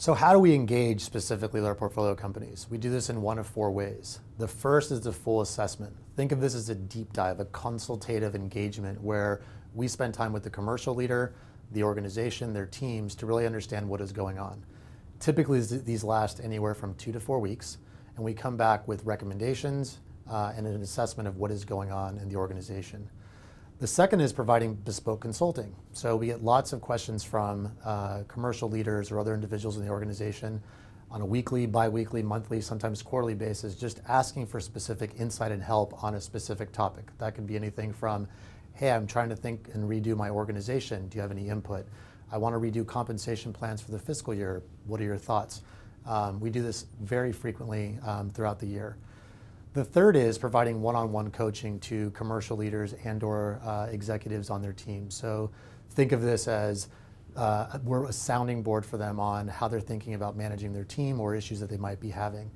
So how do we engage specifically with our portfolio companies? We do this in one of four ways. The first is the full assessment. Think of this as a deep dive, a consultative engagement where we spend time with the commercial leader, the organization, their teams to really understand what is going on. Typically these last anywhere from 2 to 4 weeks, and we come back with recommendations and an assessment of what is going on in the organization. The second is providing bespoke consulting. So we get lots of questions from commercial leaders or other individuals in the organization on a weekly, bi-weekly, monthly, sometimes quarterly basis, just asking for specific insight and help on a specific topic. That could be anything from, hey, I'm trying to think and redo my organization. Do you have any input? I want to redo compensation plans for the fiscal year. What are your thoughts? We do this very frequently throughout the year. The third is providing one-on-one coaching to commercial leaders and or executives on their team. So think of this as we're a sounding board for them on how they're thinking about managing their team or issues that they might be having.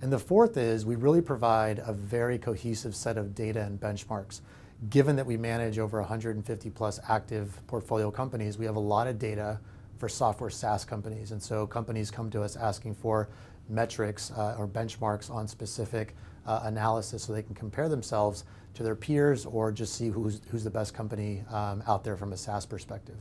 And the fourth is we really provide a very cohesive set of data and benchmarks. Given that we manage over 150 plus active portfolio companies, we have a lot of data for software SaaS companies. And so companies come to us asking for metrics or benchmarks on specific analysis so they can compare themselves to their peers or just see who's the best company out there from a SaaS perspective.